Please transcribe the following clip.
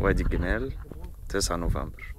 وادي الجمال 9 نوفمبر.